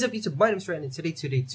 What's up YouTube, my name's Ryan, and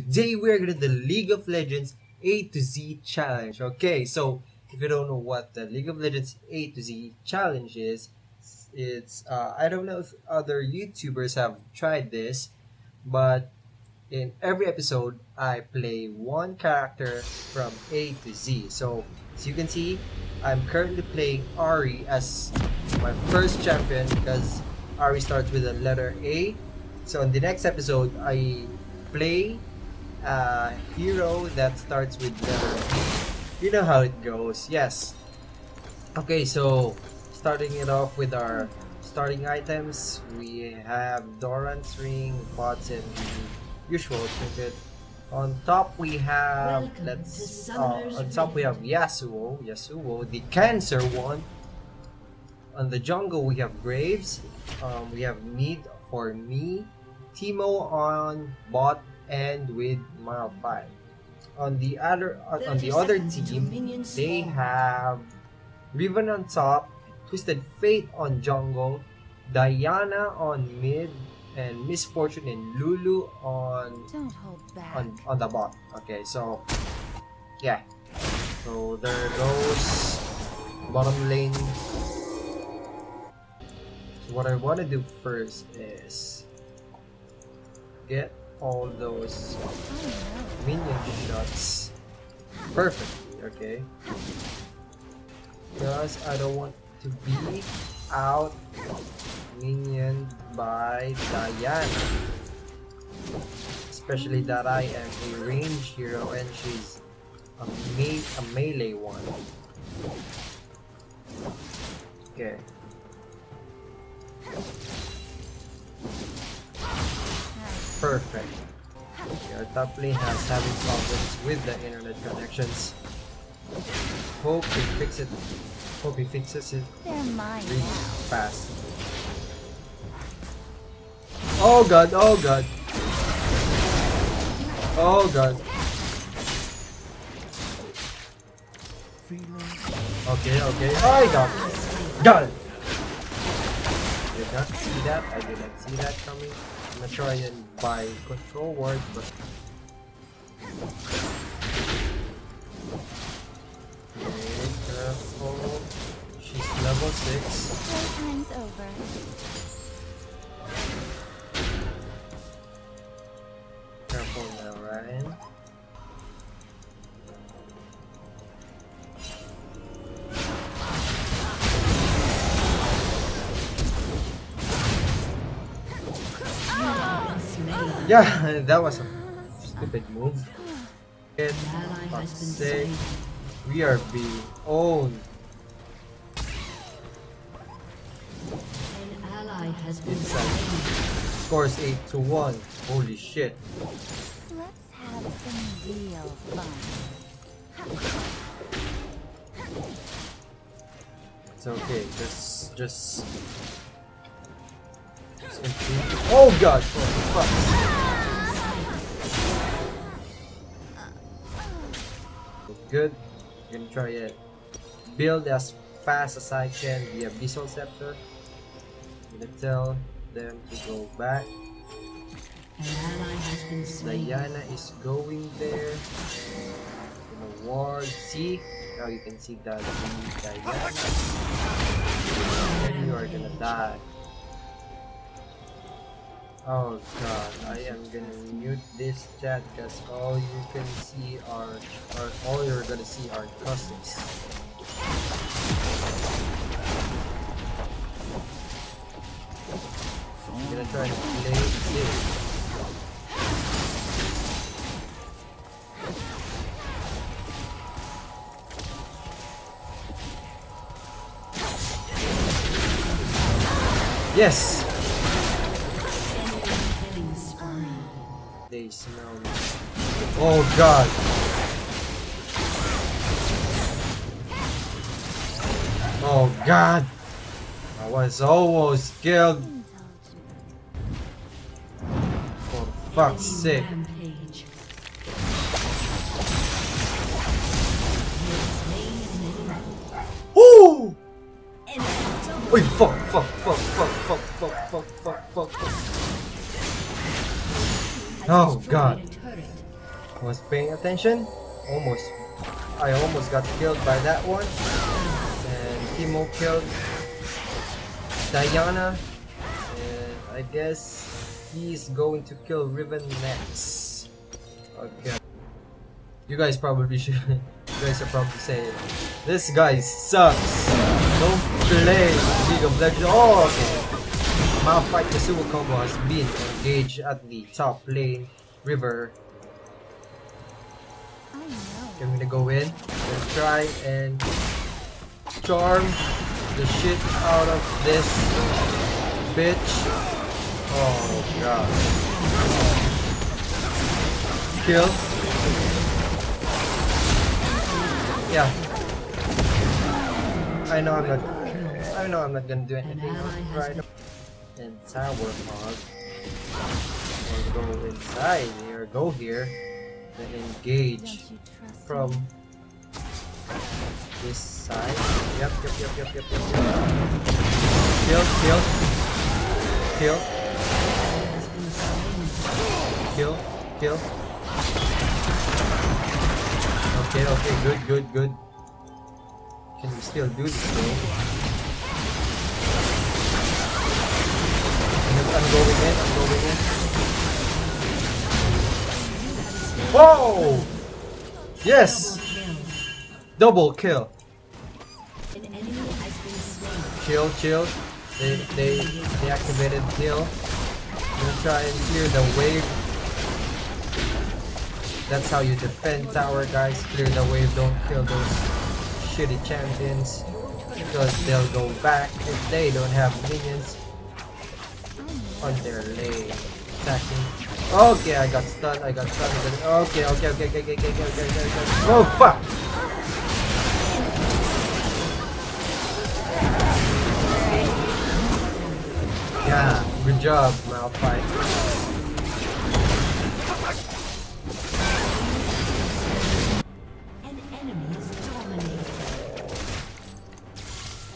today we are gonna do the League of Legends A to Z challenge. Okay, so if you don't know what the League of Legends A to Z challenge is, it's I don't know if other YouTubers have tried this, but in every episode I play one character from A to Z. So as you can see, I'm currently playing Ahri as my first champion because Ahri starts with the letter A. So in the next episode, I play a hero that starts with letter B. You know how it goes, yes. Okay, so starting it off with our starting items, we have Doran's Ring, bots, and the usual trinket. On top we have Yasuo, the cancer one. On the jungle we have Graves. We have Need for me, Teemo on bot and with Malphite. On the other team, they have Riven on top, Twisted Fate on jungle, Diana on mid, and Miss Fortune and Lulu on the bot. Okay, so yeah, so there goes bottom lane. What I want to do first is get all those minion shots perfectly, okay? Because I don't want to be out minioned by Diana. Especially that I am a range hero and she's a melee one. Okay. Perfect. Our top lane has having problems with the internet connections. Hope he fixes it. Hope he fixes it really fast. Oh god! Oh god! Oh god! Okay, okay. I got it. Got it. I did not see that. I did not see that coming. I'm not sure I didn't buy control ward, but okay, careful. She's level 6. Playtime's over. Careful now, Ryan. Yeah, that was a stupid move. We are being owned. Of course, 8-1. Holy shit! Let's have some real fun. It's okay. Just continue. Oh god! For fuck! Good. I'm gonna try it. Build as fast as I can the Abyssal Scepter. I'm gonna tell them to go back. Diana is going there. I'm gonna ward. See? Now you can see that Diana. And you are gonna die. Oh god, I am gonna mute this chat because all you can see are, or all you're gonna see are cousins. I'm gonna try to play this. Yes! They smell me. Oh god! Oh god! I was almost killed! For fuck's sake! Woo! Wait, fuck! Oh god. Was paying attention. Almost. I almost got killed by that one. And Teemo killed Diana. And I guess he's going to kill Riven next. Okay. You guys probably should. You guys are probably saying, this guy sucks. Don't play League of Legends. Oh, okay. Malphite Yasuo combo has been engaged at the top lane river. Okay, I'm gonna go in and try and charm the shit out of this bitch. Oh god. Kill. Yeah. I know I'm not gonna do anything right now. And tower hog. We'll go inside here, go here, then engage from this side. Yep. Kill. Okay, good. Can we still do this though? I'm going in. Whoa! Yes! Double kill. Chill. They activated heal. I'm gonna try and clear the wave. That's how you defend tower, guys. Clear the wave, don't kill those shitty champions. Because they'll go back if they don't have minions on their lane. Attacking. Okay, I got stunned. Okay. Oh fuck! Yeah, good job, Malphite. An enemy is dominated.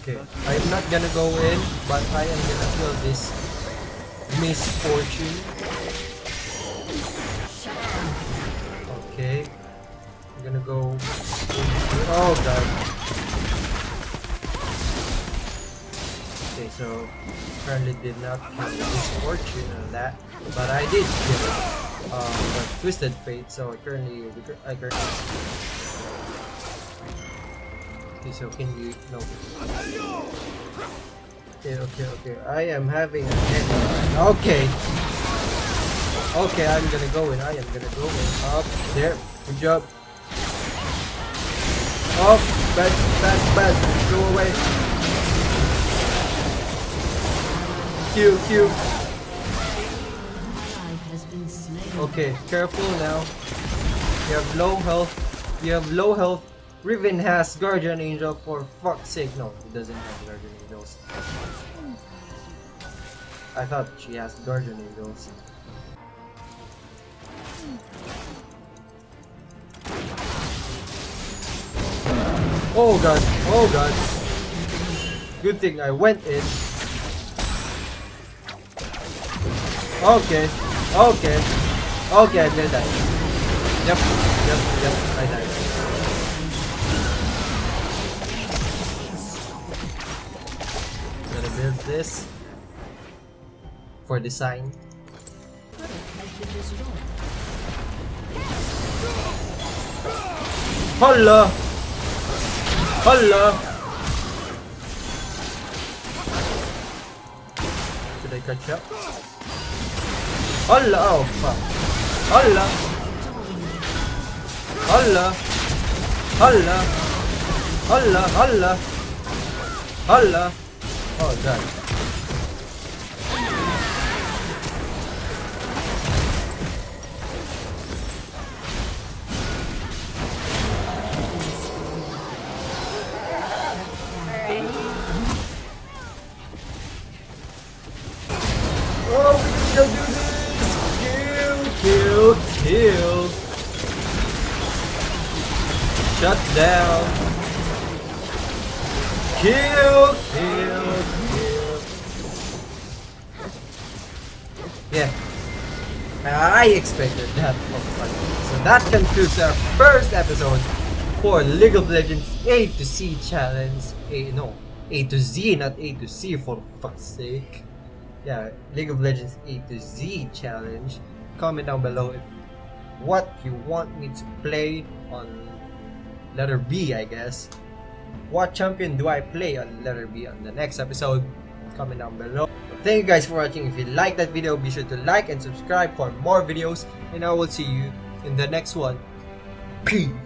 Okay, I'm not gonna go in, but I am gonna kill this Miss Fortune. Okay, I'm gonna go. Oh god. Okay, so apparently did not kill Miss Fortune on that, but I did kill it. But Twisted Fate. So I currently. Okay, so can you no? Okay. I am having a headache. Okay, I am gonna go in. Up there. Good job. Up. Bad. Go away. Q. Okay, careful now. You have low health. Riven has Guardian Angel, for fuck's sake. No, he doesn't have Guardian Angels. I thought she has Guardian Angels. Oh god. Good thing I went in. Okay, I'm gonna die. Yep, I died. Build this for design. Holla! Should I catch up? Holla! Oh fuck! Holla! Oh god. Oh, we shall do this! Kill! Shut down! Kill! Yeah, I expected that from Funny. So that concludes our first episode for League of Legends A to C challenge. A to Z, not A to C for fuck's sake. Yeah, League of Legends A to Z challenge. Comment down below if what you want me to play on letter B, I guess. What champion do I play on letter B on the next episode? Comment down below. Thank you guys for watching. If you like that video, be sure to like and subscribe for more videos, and I will see you in the next one. Peace.